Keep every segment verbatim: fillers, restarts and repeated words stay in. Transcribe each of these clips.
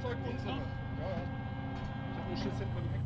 Fahrzeug und so. Ja, ja. Ich hab nur Schiss hinten an die Ecke.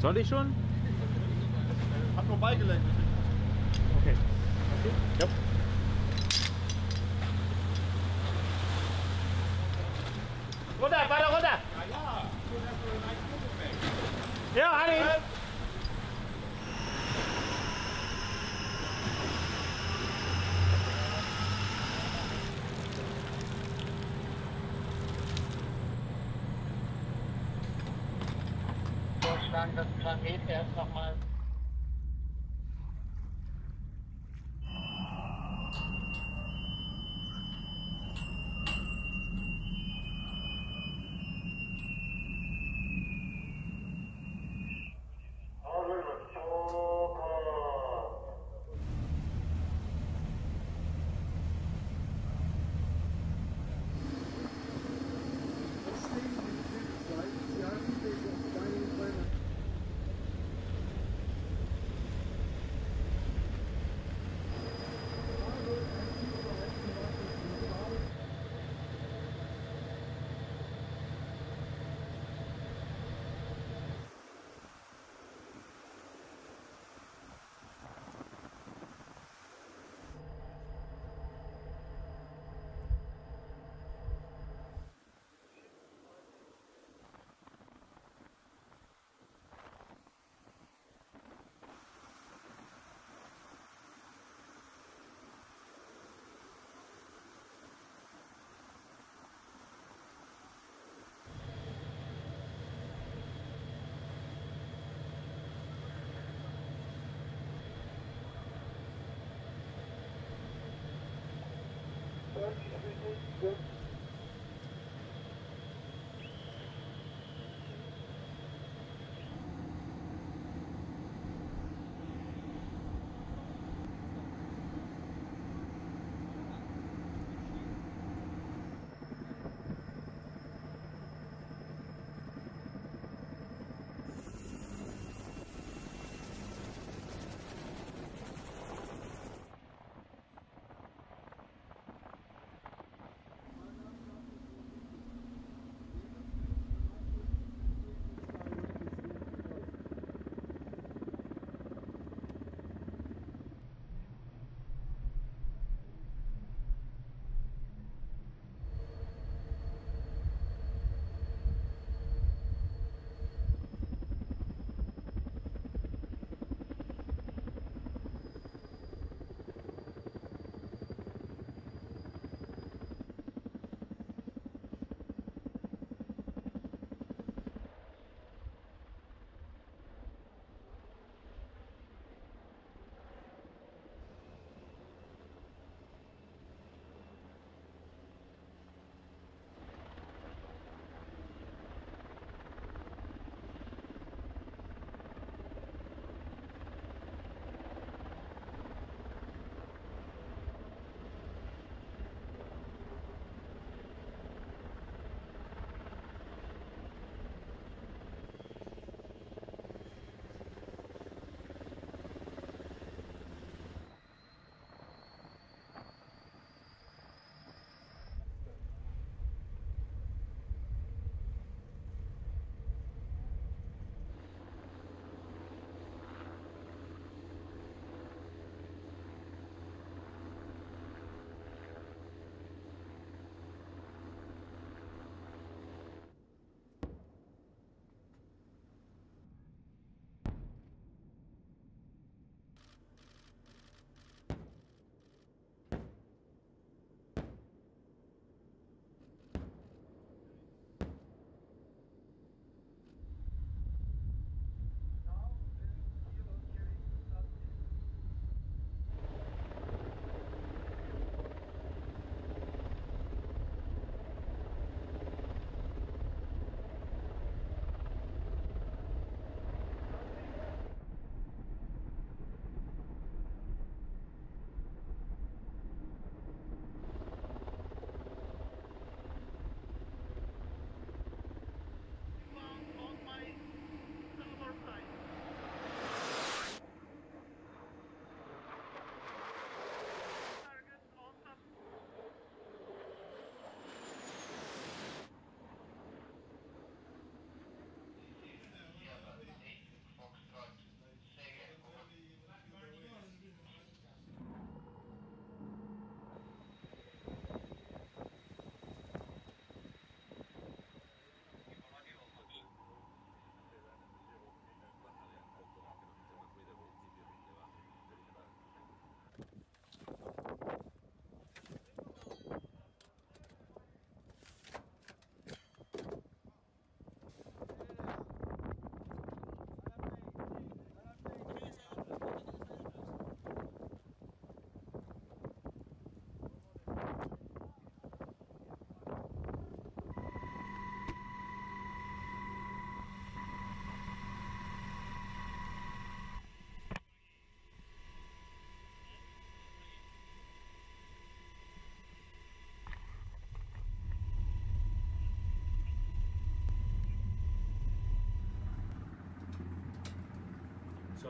Soll ich schon? Hat nur Beigelenk. Okay. Okay. Ja. Runter, weiter runter! Ja, ja. Ja, Adi! Durchschlagen das Planet erst nochmal.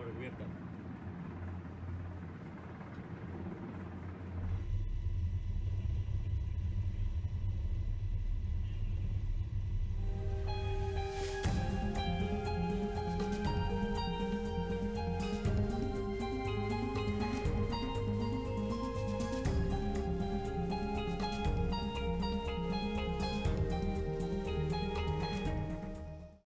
Recuerda.